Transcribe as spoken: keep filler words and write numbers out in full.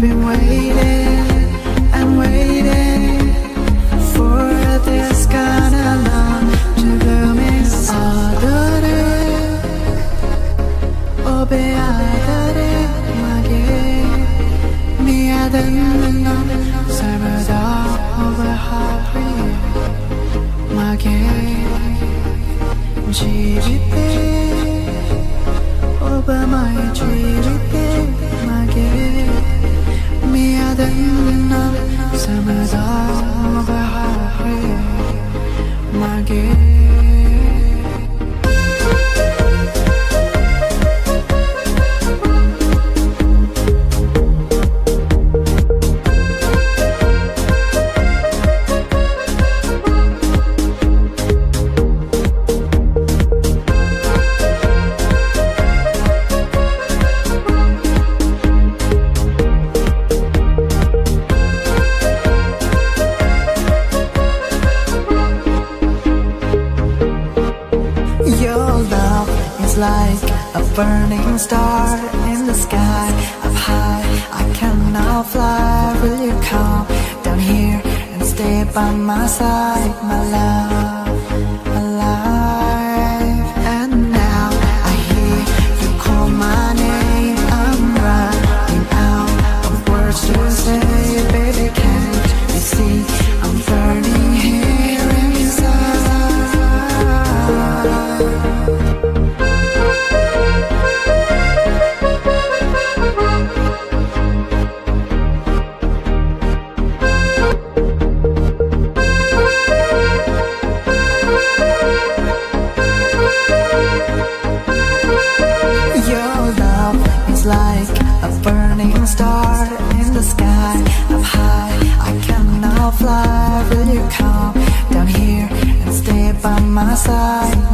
been waiting, I'm waiting for this kind of love to bloom in all the day. Oh, be out again. Me, I didn't know. Summer's all over heartbreak. My game, G G P. Oh, but my G G P. Me a didn't know summer's all over heartbreak. My game. Like a burning star in the sky, up high I cannot fly. Will you come down here and stay by my side? My love, alive. And now I hear you call my name. I'm running out of words to say. Baby, can't you see I'm burning here inside? Fly, will you come down here and stay by my side?